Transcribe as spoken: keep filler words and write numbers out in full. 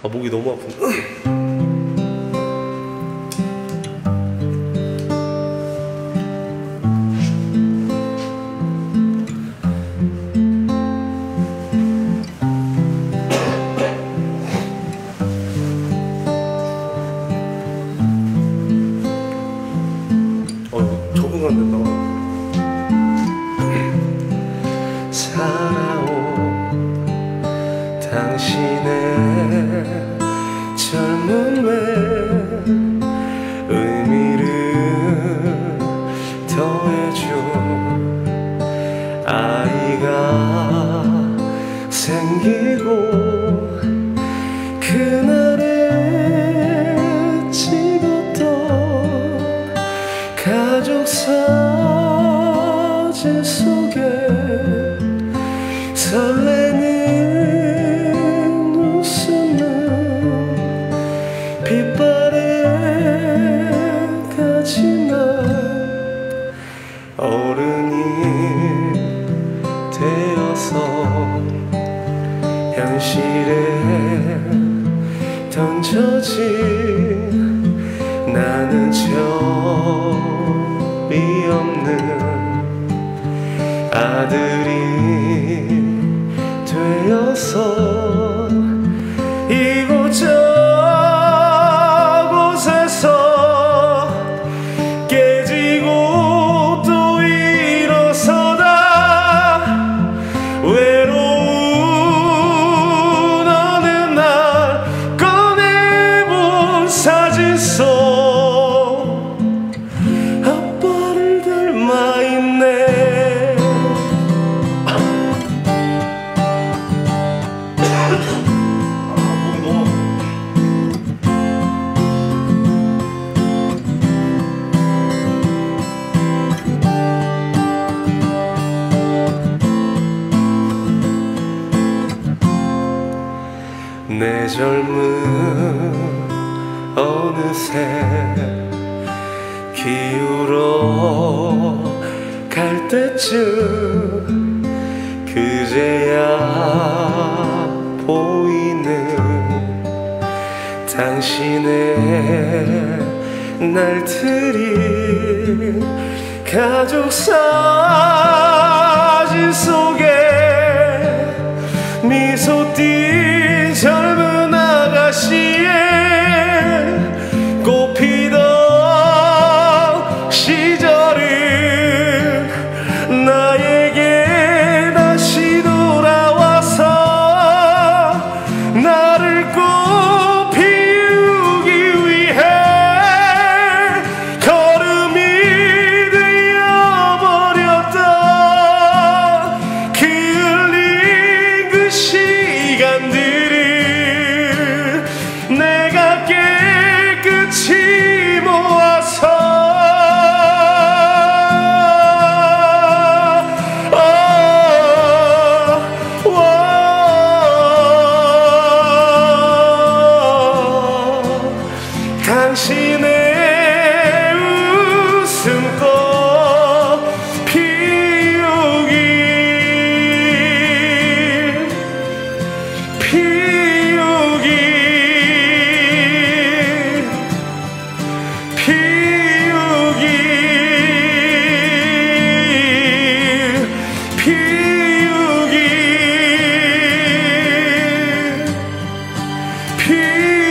아, 목이 너무 아픈데. 살아온 당신의 젊음에 의미를 더해준 아이가 생기고 그날에 찍었던 가족 사진 속에 설레는 웃음은 빛바래가지만 어른이 되어서 현실에 던져진 나는 철이 없는 아들이 되어서 이곳 저곳에서 깨지고 또 일어서다 외로운 어느 날 꺼내본 사진 속 아빠를 닮아 있네. 내 젊음 어느새 기울어 갈 때쯤 그제야 보이는 당신의 날들이 가족 사진 속에 미소 띠 젊은 아가씨의 꽃피던 시절은 나에게 다시 돌아와서 나를 꽃 피우기 위해 걸음이 되어버렸던 그 흘린 그 시간들 내가 깨끗이 모아서 oh, oh, oh, 당신의 웃음꽃 피우길 피우길 피우길 피우길.